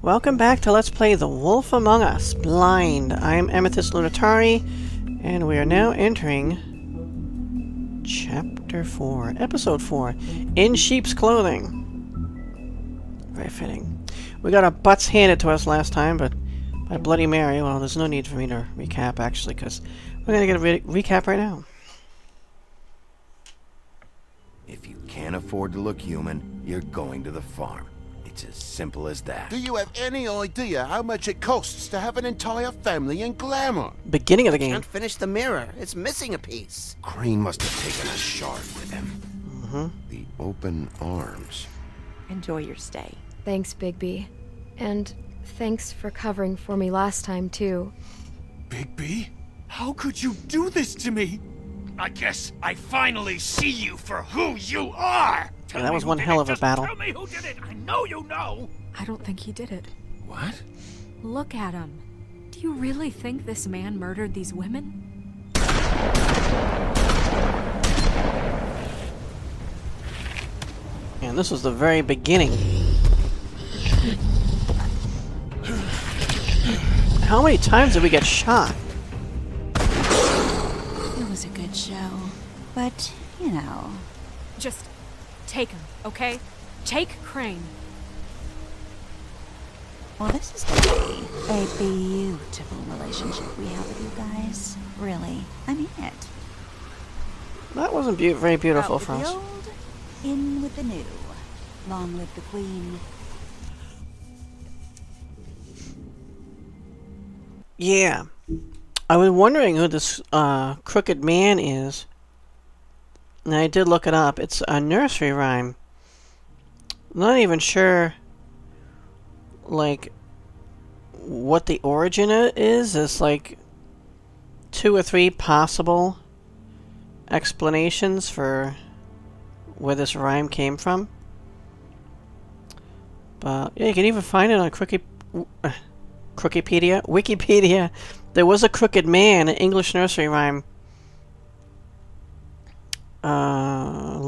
Welcome back to Let's Play The Wolf Among Us, Blind. I'm Amethyst Lunatari, and we are now entering Chapter 4, Episode 4, In Sheep's Clothing. Very fitting. We got our butts handed to us last time, but by Bloody Mary, well, there's no need for me to recap, actually, because we're going to get a recap right now. If you can't afford to look human, you're going to the farm. It's as simple as that. Do you have any idea how much it costs to have an entire family in glamour? Beginning of the game. Can't finish the mirror. It's missing a piece. Crane must have taken a shard with him. The Open Arms. Enjoy your stay. Thanks, Bigby. And thanks for covering for me last time, too. Bigby? How could you do this to me? I guess I finally see you for who you are! Yeah, that was one hell of a battle. Tell me who did it! I know you know! I don't think he did it. What? Look at him. Do you really think this man murdered these women? And this was the very beginning. How many times did we get shot? It was a good show. But, you know... Just... take him, okay? Take Crane. Well, this is going to be a beautiful relationship we have with you guys. Really, I mean it. That wasn't very beautiful out for us. Old, in with the new. Long live the Queen. Yeah. I was wondering who this crooked man is. And I did look it up. It's a nursery rhyme. I'm not even sure, like, what the origin is. There's like 2 or 3 possible explanations for where this rhyme came from. But yeah, you can even find it on Wikipedia. There was a crooked man, an English nursery rhyme.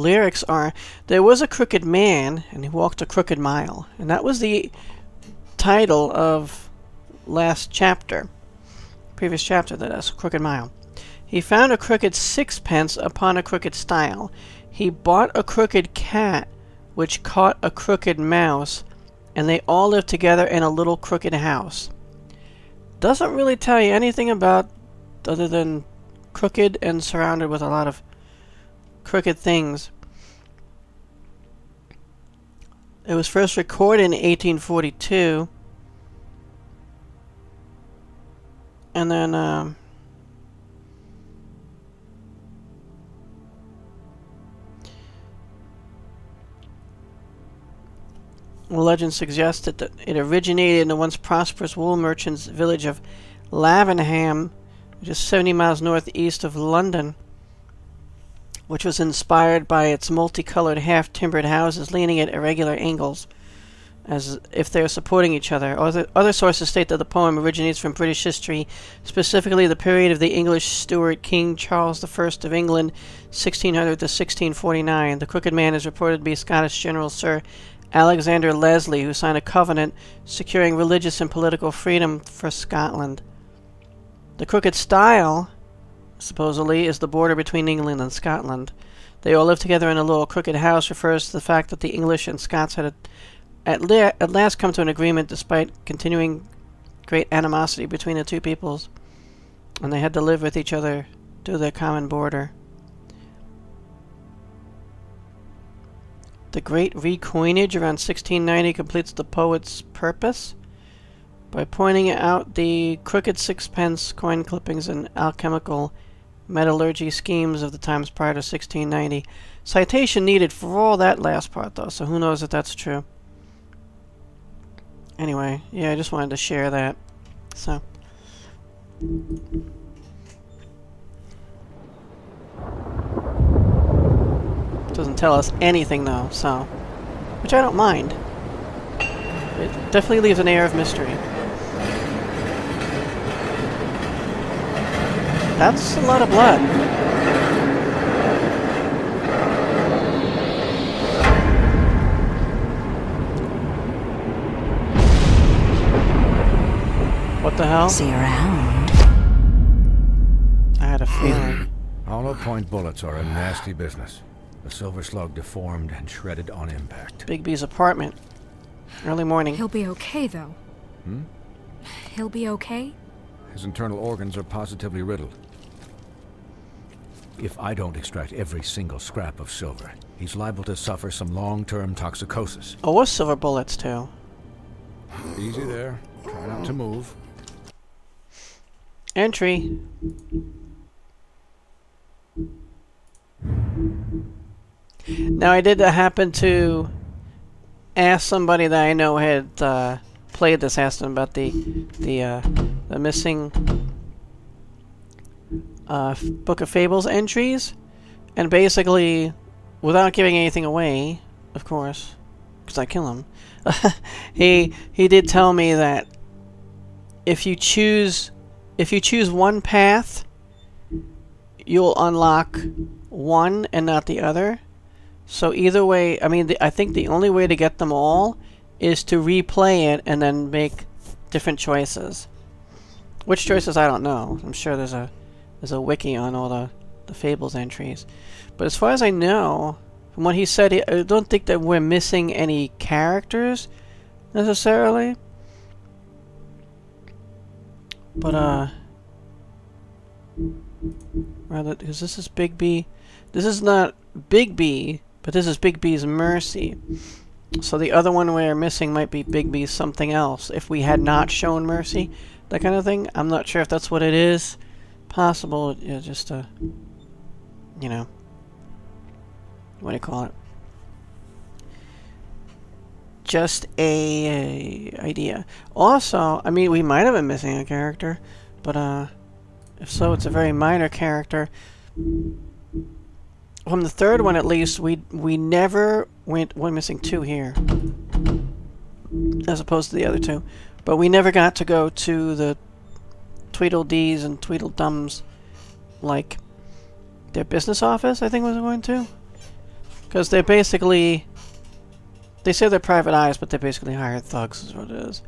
Lyrics are, there was a crooked man and he walked a crooked mile, and that was the title of previous chapter, that's a crooked mile. He found a crooked sixpence upon a crooked stile. He bought a crooked cat which caught a crooked mouse, and they all lived together in a little crooked house. Doesn't really tell you anything about other than crooked and surrounded with a lot of crooked things. It was first recorded in 1842, and then legend suggests that it originated in the once prosperous wool merchant's village of Lavenham, which is 70 miles northeast of London, which was inspired by its multicolored half-timbered houses leaning at irregular angles as if they're supporting each other. Other sources state that the poem originates from British history, specifically the period of the English Stuart King Charles I of England, 1600 to 1649. The crooked man is reported to be Scottish General Sir Alexander Leslie, who signed a covenant securing religious and political freedom for Scotland. The crooked stile, supposedly, is the border between England and Scotland. They all live together in a little crooked house refers to the fact that the English and Scots had at last come to an agreement despite continuing great animosity between the two peoples, and they had to live with each other through their common border. The great recoinage around 1690 completes the poet's purpose by pointing out the crooked sixpence coin clippings and alchemical metallurgy schemes of the times prior to 1690. Citation needed for all that last part, though, so who knows if that's true. Anyway, yeah, I just wanted to share that. So, doesn't tell us anything, though, so, which I don't mind. It definitely leaves an air of mystery. That's a lot of blood. hell? See around. I had a feeling. Hollow point bullets are a nasty business. The silver slug deformed and shredded on impact. Bigby's apartment. Early morning. He'll be okay, though. Hmm? He'll be okay? His internal organs are positively riddled. If I don't extract every single scrap of silver, he's liable to suffer some long-term toxicosis. Oh, or silver bullets, too. Easy there. Try not to move. Entry. Now, I did happen to ask somebody that I know had played this, asked them about the missing Book of Fables entries, and basically, without giving anything away, of course, because I kill him, he did tell me that if you choose one path, you'll unlock one and not the other. So either way, I mean, I think the only way to get them all is to replay it and then make different choices. Which choices I don't know. I'm sure there's a wiki on all the Fables entries. But as far as I know, from what he said, I don't think that we're missing any characters, necessarily. But, rather, because this is Bigby. This is not Bigby, but this is Bigby's Mercy. So the other one we're missing might be Bigby's something else, if we had not shown Mercy, that kind of thing. I'm not sure if that's what it is. Possible, yeah, just you know, what do you call it? Just a idea. Also, I mean, we might have been missing a character, but if so, it's a very minor character. From the third one, at least, we never went. We're missing two here, as opposed to the other two, but we never got to go to the Tweedledees and Tweedledums, like their business office, I think was going to, because they're basically, they say they're private eyes, but they're basically hired thugs is what it is.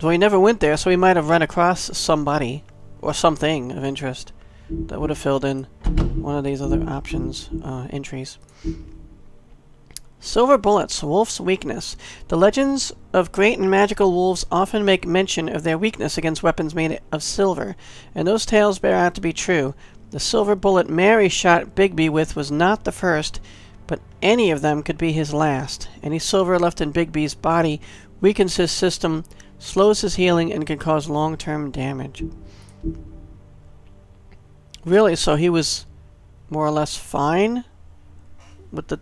So we never went there, so we might have run across somebody or something of interest that would have filled in one of these other options entries. Silver bullets, wolf's weakness. The legends of great and magical wolves often make mention of their weakness against weapons made of silver, and those tales bear out to be true. The silver bullet Mary shot Bigby with was not the first, but any of them could be his last. Any silver left in Bigby's body weakens his system, slows his healing, and can cause long-term damage. Really, so he was more or less fine with the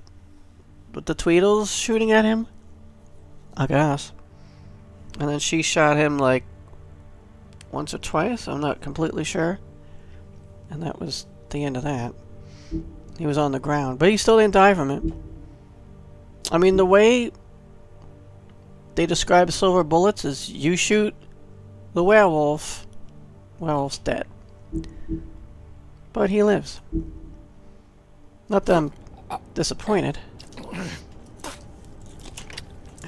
Tweedles shooting at him, I guess. And then she shot him like once or twice, I'm not completely sure. And that was the end of that. He was on the ground, but he still didn't die from it. I mean, the way they describe silver bullets is you shoot the werewolf, werewolf's dead. But he lives. Not that I'm disappointed.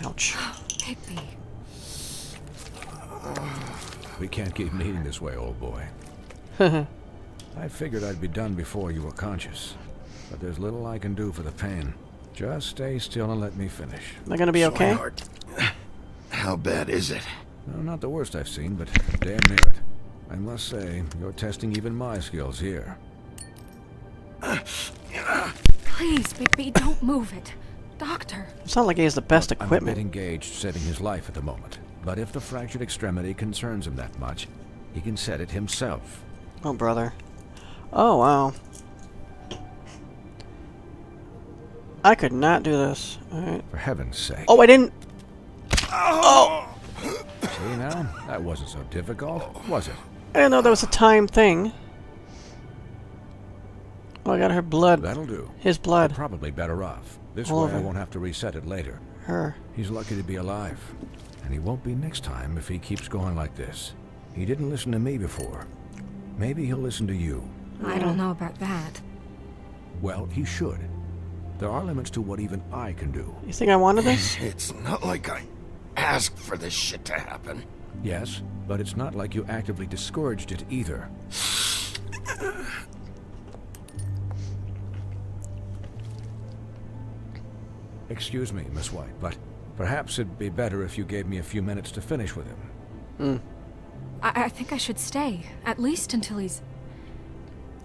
Ouch. Bigby. We can't keep meeting this way, old boy. I figured I'd be done before you were conscious, but there's little I can do for the pain. Just stay still and let me finish. Am I gonna be okay? Swineheart. How bad is it? No, not the worst I've seen, but damn near it. I must say, you're testing even my skills here. Please, Bigby, don't move it. Doctor. It's not like he has the best equipment. I'm a bit engaged saving his life at the moment. But if the fractured extremity concerns him that much, he can set it himself. Oh, brother. Oh, wow. I could not do this. All right. For heaven's sake. Oh, I didn't. Oh! See now? That wasn't so difficult, was it? I didn't know that was a time thing. Oh, I got her blood. That'll do. His blood. I'm probably better off. This way I won't have to reset it later. Her. He's lucky to be alive. And he won't be next time if he keeps going like this. He didn't listen to me before. Maybe he'll listen to you. I don't know about that. Well, he should. There are limits to what even I can do. You think I wanted this? It's not like I asked for this shit to happen. Yes, but it's not like you actively disgorged it either. Excuse me, Miss White, but perhaps it'd be better if you gave me a few minutes to finish with him. I think I should stay, at least until he's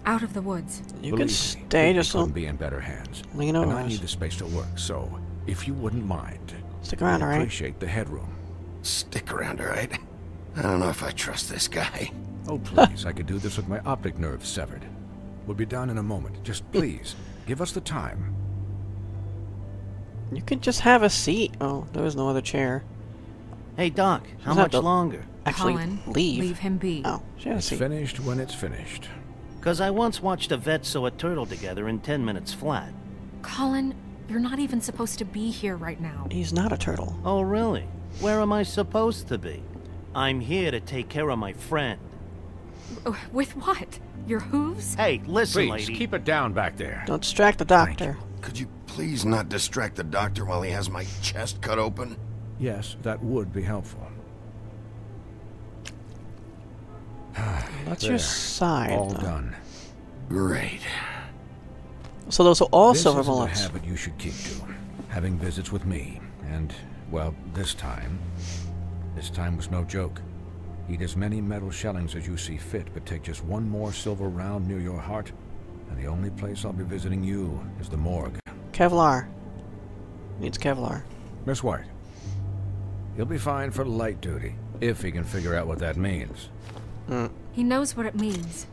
out of the woods. You can stay, just will be in better hands. And I need the space to work, so if you wouldn't mind, stick around, all right? Appreciate the headroom. Stick around, all right? I don't know if I trust this guy. Oh, please, I could do this with my optic nerve severed. We'll be down in a moment. Just please, give us the time. You could just have a seat. Oh, there was no other chair. Hey, Doc, how much longer? Actually, Colin, leave him be. Oh, it's finished when it's finished. Because I once watched a vet sew a turtle together in 10 minutes flat. Colin, you're not even supposed to be here right now. He's not a turtle. Oh, really? Where am I supposed to be? I'm here to take care of my friend. With what? Your hooves? Hey, listen, lady. Please, keep it down back there. Don't distract the doctor. Could you please not distract the doctor while he has my chest cut open? Yes, that would be helpful. That's your side. All done. Great. So those also have a habit you should keep to. Having visits with me, and well, this time was no joke. Eat as many metal shellings as you see fit, but take just one more silver round near your heart, and the only place I'll be visiting you is the morgue. Kevlar. Needs Kevlar. Miss White. He'll be fine for light duty, if he can figure out what that means. He knows what it means.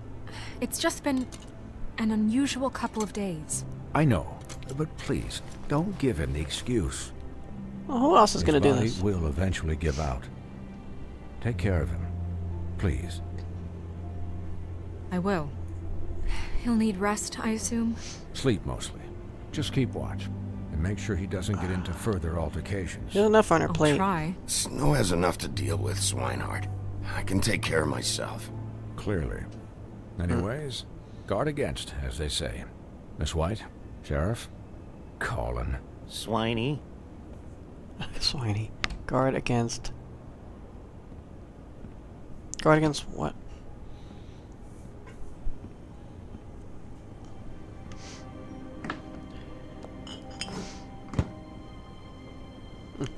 It's just been an unusual couple of days. I know, but please, don't give him the excuse. Well, who else is going to do this? He will eventually give out. Take care of him, please. I will. He'll need rest, I assume? Sleep, mostly. Just keep watch. And make sure he doesn't get into further altercations. There's enough on her plate. I'll try. Snow has enough to deal with, Swineheart. I can take care of myself. Clearly. Anyways, guard against, as they say. Miss White, Sheriff, Colin. Swiney. Guard against. Guard against what?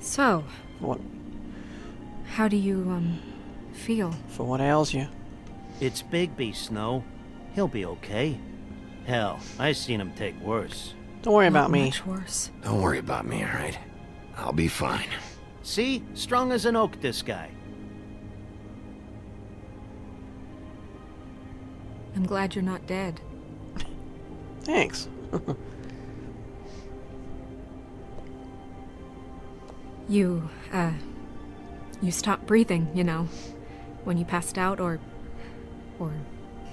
So. What? How do you, feel? For what ails you? It's Bigby, Snow. He'll be okay. Hell, I've seen him take worse. Don't worry about me. Much worse. Don't worry about me, alright? I'll be fine. See? Strong as an oak, this guy. I'm glad you're not dead. Thanks. You stopped breathing, you know, when you passed out or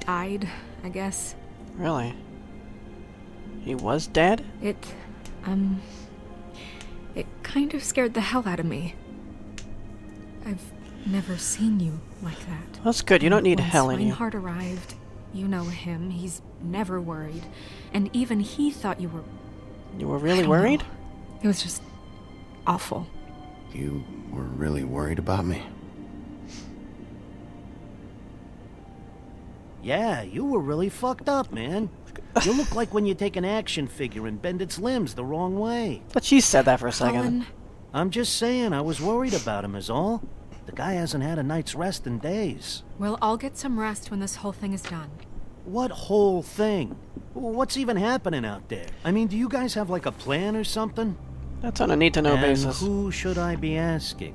died, I guess. Really? He was dead? It kind of scared the hell out of me. I've never seen you like that. That's good. You don't need hell in you. When Swineheart arrived, you know him. He's never worried, and even he thought you were. You were really worried? It was just awful. You were really worried about me. Yeah, you were really fucked up, man. You look like when you take an action figure and bend its limbs the wrong way. But she said that for a second. I'm just saying, I was worried about him is all. The guy hasn't had a night's rest in days. Well, I'll get some rest when this whole thing is done. What whole thing? What's even happening out there? I mean, do you guys have like a plan or something? That's on a need-to-know basis. And who should I be asking?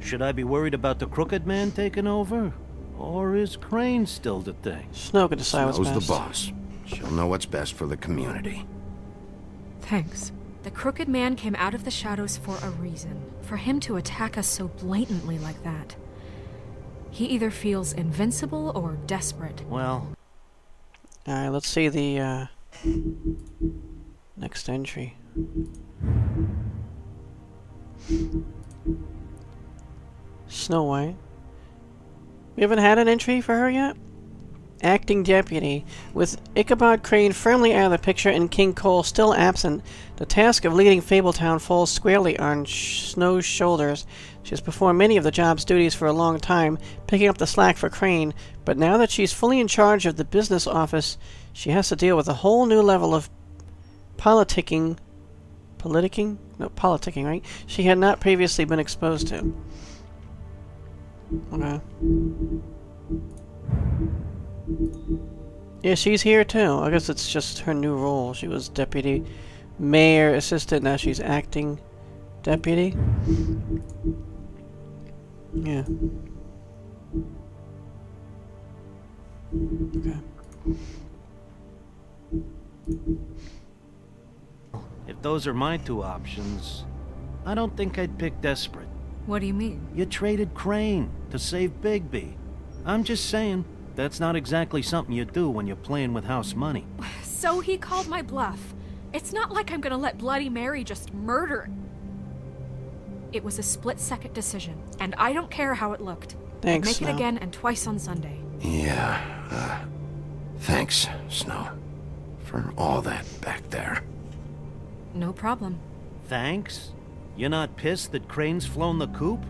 Should I be worried about the Crooked Man taking over? Or is Crane still the thing? Snow can decide what's best. Snow's the boss. She'll know what's best for the community. Thanks. The Crooked Man came out of the shadows for a reason. For him to attack us so blatantly like that. He either feels invincible or desperate. Well... Alright, let's see the, next entry. Snow White. We haven't had an entry for her yet? acting deputy. With Ichabod Crane firmly out of the picture and King Cole still absent, the task of leading Fabletown falls squarely on Snow's shoulders. She has performed many of the job's duties for a long time, picking up the slack for Crane, but now that she's fully in charge of the business office, she has to deal with a whole new level of politicking. Politicking? No, politicking, right? She had not previously been exposed to. Okay. Yeah, she's here too. I guess it's just her new role. She was deputy mayor assistant, now she's acting deputy. Yeah. Okay. If those are my two options, I don't think I'd pick desperate. What do you mean? You traded Crane to save Bigby. I'm just saying, that's not exactly something you do when you're playing with house money. So he called my bluff. It's not like I'm gonna let Bloody Mary just murder. It was a split-second decision, and I don't care how it looked. Thanks, I'd make it again and twice on Sunday. Yeah, thanks, Snow, for all that back there. No problem. Thanks? You're not pissed that Crane's flown the coop?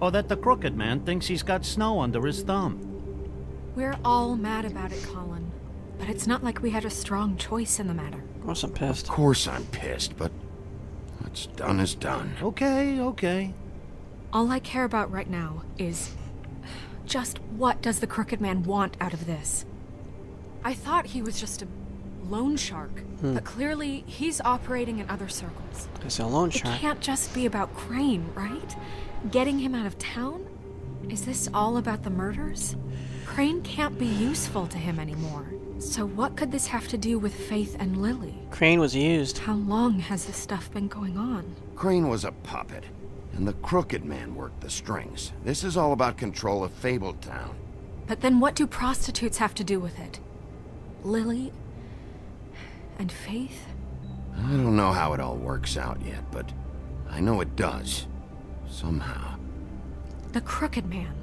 Or that the Crooked Man thinks he's got Snow under his thumb? We're all mad about it, Colin. But it's not like we had a strong choice in the matter. Of course I'm pissed. Of course I'm pissed, but what's done is done. Okay, okay. All I care about right now is just what does the Crooked Man want out of this? I thought he was just a loan shark, but clearly he's operating in other circles. It's a loan shark. It can't just be about Crane, right? Getting him out of town? Is this all about the murders? Crane can't be useful to him anymore. So what could this have to do with Faith and Lily? Crane was used. How long has this stuff been going on? Crane was a puppet, and the Crooked Man worked the strings. This is all about control of Fabletown. But then what do prostitutes have to do with it? Lily and Faith? I don't know how it all works out yet, but I know it does. Somehow. The Crooked Man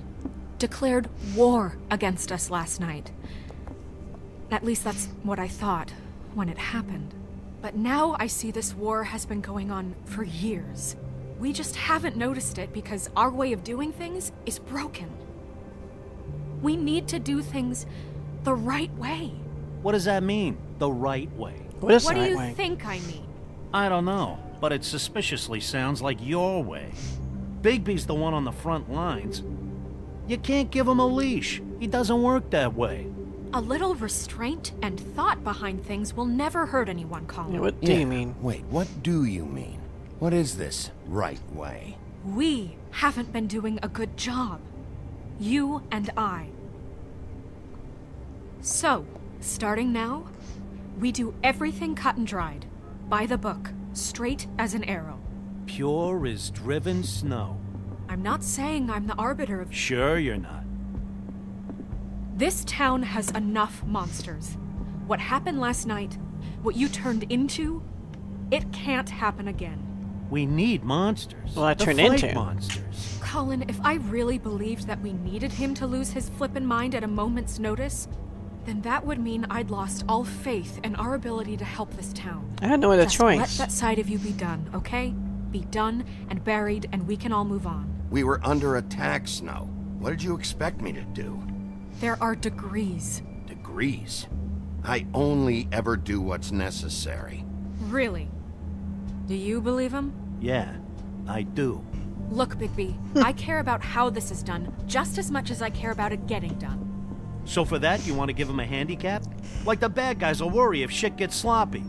declared war against us last night. At least that's what I thought when it happened. But now I see this war has been going on for years. We just haven't noticed it because our way of doing things is broken. We need to do things the right way. What does that mean? The right way. What do you think I mean? I don't know, but it suspiciously sounds like your way. Bigby's the one on the front lines. You can't give him a leash. He doesn't work that way. A little restraint and thought behind things will never hurt anyone, Colin. Yeah, what do you mean? Wait, what do you mean? What is this right way? We haven't been doing a good job. You and I. So, starting now, we do everything cut and dried, by the book, straight as an arrow. Pure as driven snow. I'm not saying I'm the arbiter of... Sure you're not. This town has enough monsters. What happened last night, what you turned into, it can't happen again. We need monsters. Well, I turned into monsters. Colin, if I really believed that we needed him to lose his flippin' mind at a moment's notice, then that would mean I'd lost all faith in our ability to help this town. I had no other choice. Let that side of you be done, okay? Be done and buried, and we can all move on. We were under attack, Snow. What did you expect me to do? There are degrees. Degrees? I only ever do what's necessary. Really? Do you believe him? Yeah, I do. Look, Bigby, I care about how this is done just as much as I care about it getting done. So for that, you want to give him a handicap? Like the bad guys will worry if shit gets sloppy.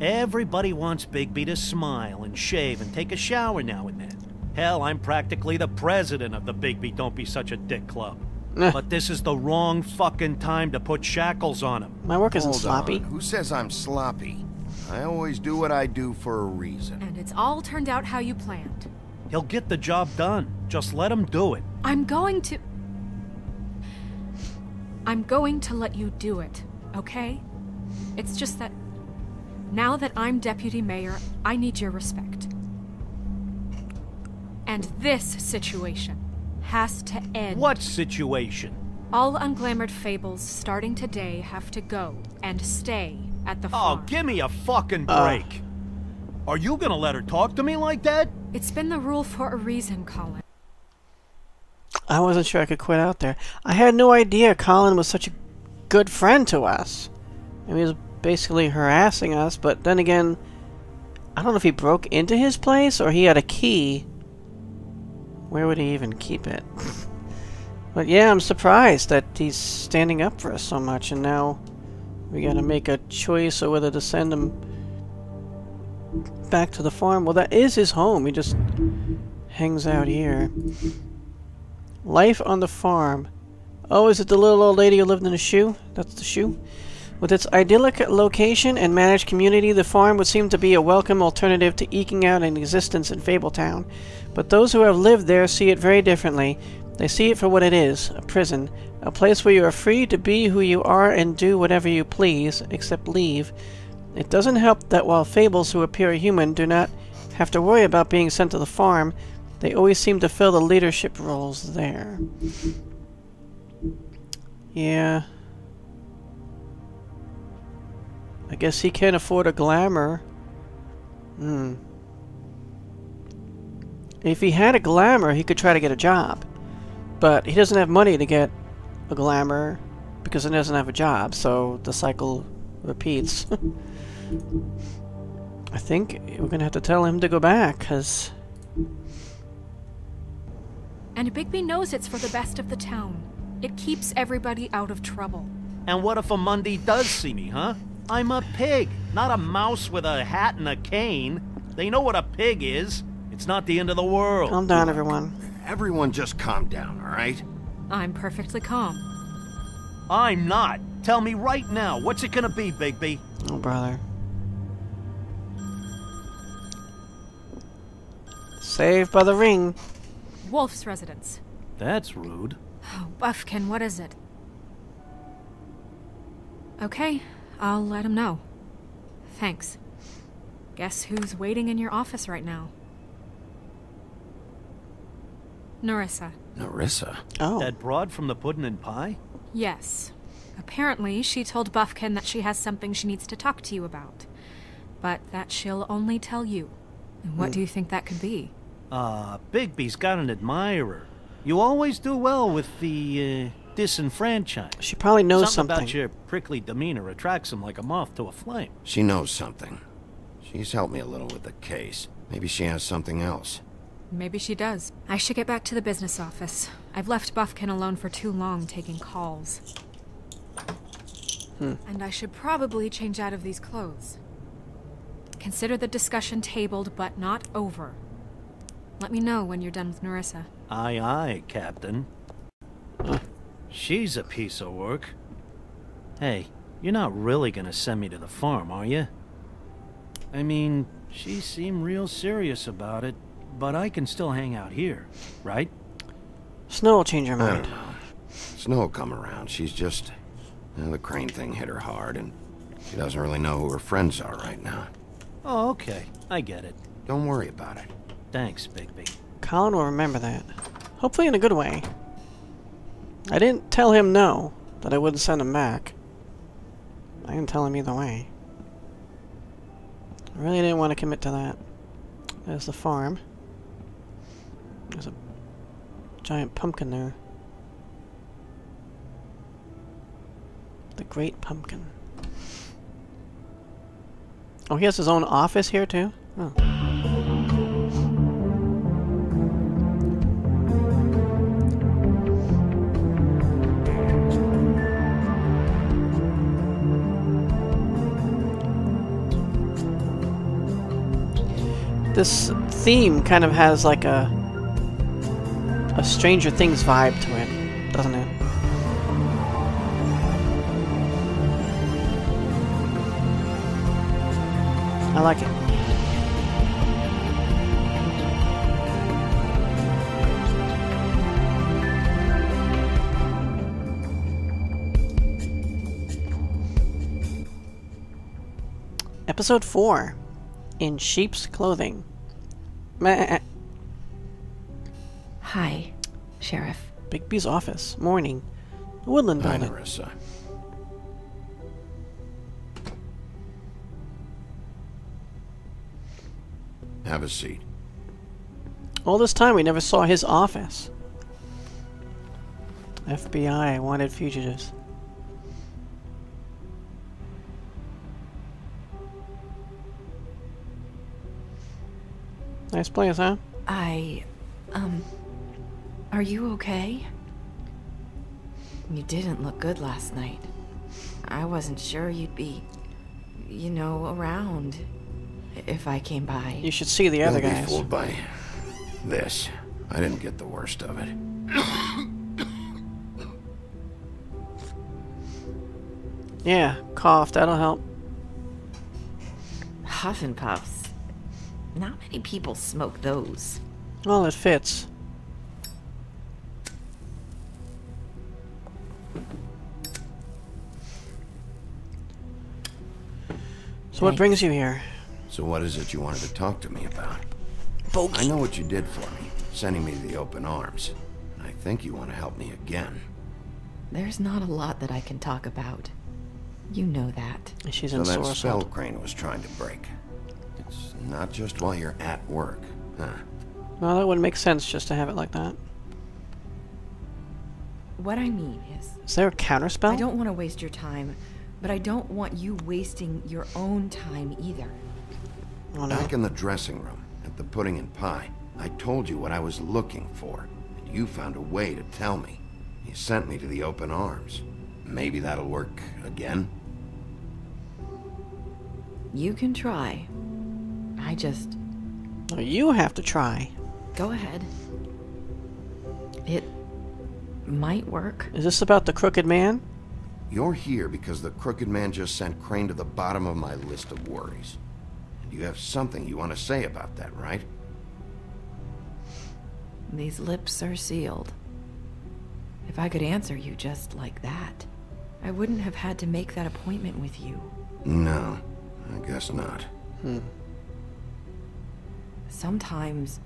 Everybody wants Bigby to smile and shave and take a shower now and then. Hell, I'm practically the president of the Bigby Don't Be Such a Dick Club. But this is the wrong fucking time to put shackles on him. My work isn't sloppy. Who says I'm sloppy? I always do what I do for a reason. And it's all turned out how you planned. He'll get the job done. Just let him do it. I'm going to let you do it, okay? It's just that now that I'm deputy mayor, I need your respect. And this situation has to end. What situation? All unglamored fables starting today have to go and stay at the farm. Oh, give me a fucking break. Are you gonna let her talk to me like that? It's been the rule for a reason, Colin. I wasn't sure I could quit out there. I had no idea Colin was such a good friend to us. I mean, he was basically harassing us, but then again, I don't know if he broke into his place or he had a key. Where would he even keep it? But yeah, I'm surprised that he's standing up for us so much, and now we gotta make a choice of whether to send him back to the farm. Well, that is his home. He just hangs out here. Life on the farm. Oh, is it the little old lady who lived in a shoe? That's the shoe. With its idyllic location and managed community, the farm would seem to be a welcome alternative to eking out an existence in Fabletown. But those who have lived there see it very differently. They see it for what it is, a prison, a place where you are free to be who you are and do whatever you please, except leave. It doesn't help that while fables who appear human do not have to worry about being sent to the farm, they always seem to fill the leadership roles there. Yeah. I guess he can't afford a glamour. If he had a glamour, he could try to get a job. But he doesn't have money to get a glamour because he doesn't have a job, so the cycle repeats. I think we're going to have to tell him to go back, because... And Bigby knows it's for the best of the town. It keeps everybody out of trouble. And what if Amundi does see me, huh? I'm a pig, not a mouse with a hat and a cane. They know what a pig is. It's not the end of the world. Calm down, everyone. Everyone just calm down, all right? I'm perfectly calm. I'm not. Tell me right now, what's it gonna be, Bigby? Oh, brother. Saved by the ring. Wolf's residence. That's rude. Oh, Buffkin, what is it? Okay. I'll let him know. Thanks. Guess who's waiting in your office right now? Nerissa. Nerissa? Oh. That broad from the Pudding and Pie? Yes. Apparently, she told Buffkin that she has something she needs to talk to you about. But that she'll only tell you. And what do you think that could be? Bigby's got an admirer. You always do well with the, disenfranchised. She probably knows something. Something about your prickly demeanor attracts him like a moth to a flame. She knows something. She's helped me a little with the case. Maybe she has something else. Maybe she does. I should get back to the business office. I've left Buffkin alone for too long taking calls. And I should probably change out of these clothes. Consider the discussion tabled, but not over. Let me know when you're done with Nerissa. Aye, aye, Captain. She's a piece of work. Hey, you're not really gonna send me to the farm, are you? I mean, she seemed real serious about it, but I can still hang out here, right? Snow will change her mind. Snow will come around. She's just... You know, the Crane thing hit her hard, and she doesn't really know who her friends are right now. Oh, okay. I get it. Don't worry about it. Thanks, Bigby. Colin will remember that. Hopefully in a good way. I didn't tell him no, that I wouldn't send him back. I didn't tell him either way. I really didn't want to commit to that. There's the farm. There's a giant pumpkin there. The Great Pumpkin. Oh, he has his own office here too? Oh. This theme kind of has like a Stranger Things vibe to it, doesn't it? I like it. Episode 4. In Sheep's Clothing. Hi, Sheriff. Bigby's office. Morning. The Woodland Diner. Hi, Nerissa. Have a seat. All this time we never saw his office. FBI wanted fugitives. Nice place, huh? Are you okay? You didn't look good last night. I wasn't sure you'd be, you know, around if I came by. You should see the other guys. Don't be fooled by this. I didn't get the worst of it. Yeah, cough, that'll help. Huff and puffs. Not many people smoke those. Well, it fits. So what brings you here? So what is it you wanted to talk to me about? Folks. I know what you did for me, sending me to the Open Arms. And I think you want to help me again. There's not a lot that I can talk about. You know that. She's in so that spell Crane was trying to break. It's not just while you're at work, huh? Well, that wouldn't make sense just to have it like that. What I mean is there a counterspell? I don't want to waste your time, but I don't want you wasting your own time either. Oh, no. Back in the dressing room, at the Pudding and Pie, I told you what I was looking for, and you found a way to tell me. You sent me to the Open Arms. Maybe that'll work again. You can try. I just... Well, you have to try. Go ahead. It might work. Is this about the Crooked Man? You're here because the Crooked Man just sent Crane to the bottom of my list of worries. And you have something you want to say about that, right? These lips are sealed. If I could answer you just like that, I wouldn't have had to make that appointment with you. No, I guess not. Sometimes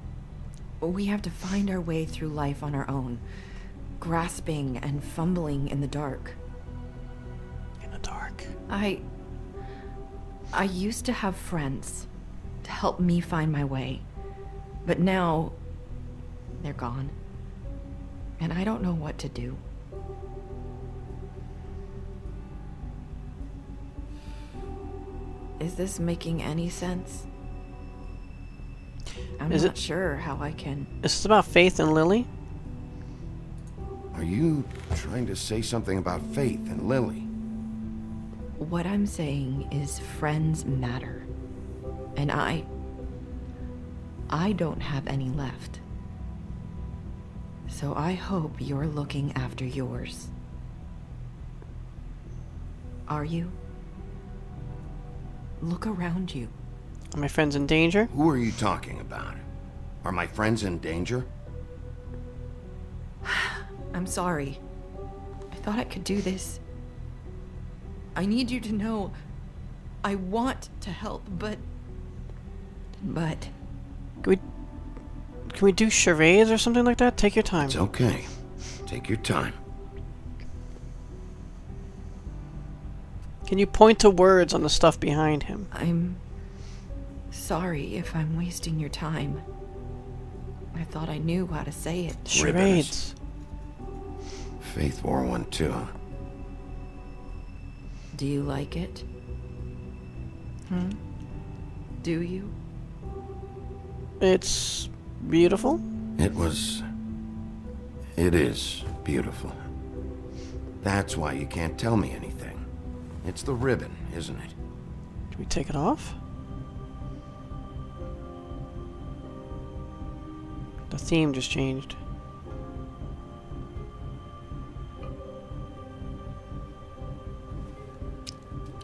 we have to find our way through life on our own, grasping and fumbling in the dark. I used to have friends to help me find my way, but now they're gone, and I don't know what to do. Is this making any sense? I'm not sure how I can... Is this about Faith and Lily? Are you trying to say something about Faith and Lily? What I'm saying is friends matter. And I don't have any left. So I hope you're looking after yours. Are you? Look around you. Are my friends in danger? Who are you talking about? Are my friends in danger? I'm sorry. I thought I could do this. I need you to know I want to help, but... Can we do charades or something like that? Take your time. It's okay. Take your time. Can you point to words on the stuff behind him? I'm sorry if I'm wasting your time. I thought I knew how to say it. Charades. Faith wore one too, huh? Do you like it? Hmm? Do you? It's beautiful. It is beautiful. That's why you can't tell me anything. It's the ribbon, isn't it? Do we take it off? The theme just changed.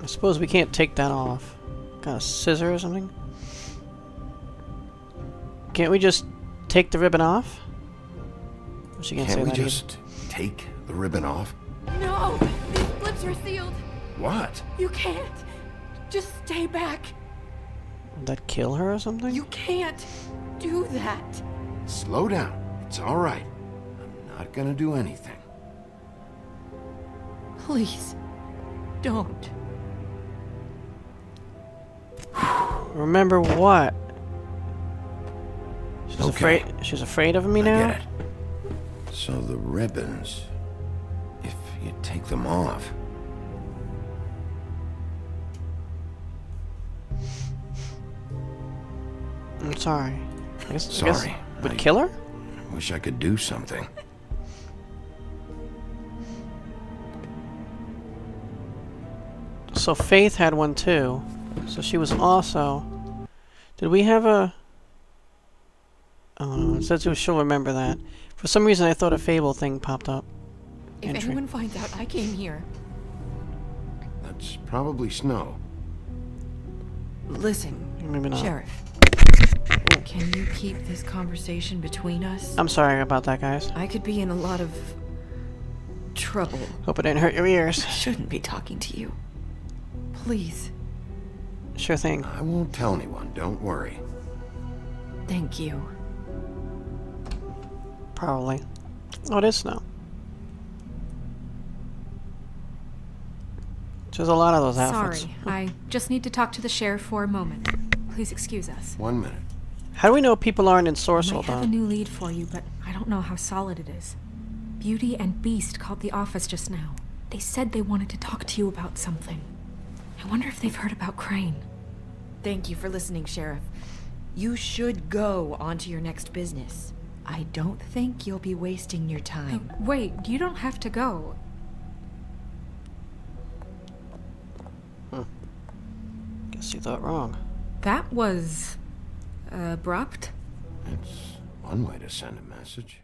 I suppose we can't take that off. Got a scissor or something? Can't we just take the ribbon off? Can't we just take the ribbon off? No! These lips are sealed! What? You can't! Just stay back! Would that kill her or something? You can't do that! Slow down. It's alright. I'm not gonna do anything. Please, don't. Remember what? She's okay. Afraid. She's afraid of me now. I get it. So the ribbons, if you take them off. I'm sorry. I guess would kill her? I wish I could do something. So Faith had one too. So she was also... Did we have a... Oh, it says she'll remember that. For some reason I thought a fable thing popped up. If anyone finds out I came here... That's probably Snow. Listen, maybe not. Sheriff. Can you keep this conversation between us? I'm sorry about that, guys. I could be in a lot of trouble. Hope it didn't hurt your ears. I shouldn't be talking to you. Please. Sure thing. I won't tell anyone, don't worry. Thank you. Probably. Oh, it is Snow. There's a lot of those outfits. Sorry, I just need to talk to the sheriff for a moment. Please excuse us. 1 minute. How do we know people aren't ensorcelled? I have a new lead for you, but I don't know how solid it is. Beauty and Beast called the office just now. They said they wanted to talk to you about something. I wonder if they've heard about Crane. Thank you for listening, Sheriff. You should go on to your next business. I don't think you'll be wasting your time. Oh, wait, you don't have to go. Huh. Guess you thought wrong. That was... abrupt? That's one way to send a message.